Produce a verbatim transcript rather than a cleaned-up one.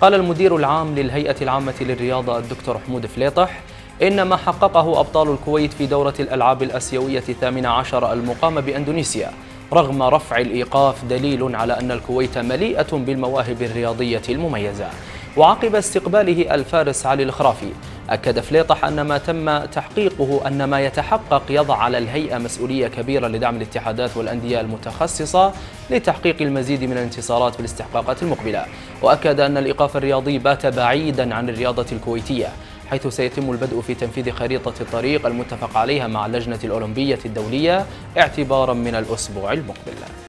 قال المدير العام للهيئة العامة للرياضة الدكتور حمود فليطح إن ما حققه أبطال الكويت في دورة الألعاب الأسيوية الثامنة عشر المقامة بأندونيسيا رغم رفع الإيقاف دليل على أن الكويت مليئة بالمواهب الرياضية المميزة. وعقب استقباله الفارس علي الخرافي، أكد فليطح أن ما تم تحقيقه أن ما يتحقق يضع على الهيئة مسؤولية كبيرة لدعم الاتحادات والأندية المتخصصة لتحقيق المزيد من الانتصارات في الاستحقاقات المقبلة. وأكد أن الإيقاف الرياضي بات بعيدا عن الرياضة الكويتية، حيث سيتم البدء في تنفيذ خريطة الطريق المتفق عليها مع اللجنة الأولمبية الدولية اعتبارا من الأسبوع المقبل.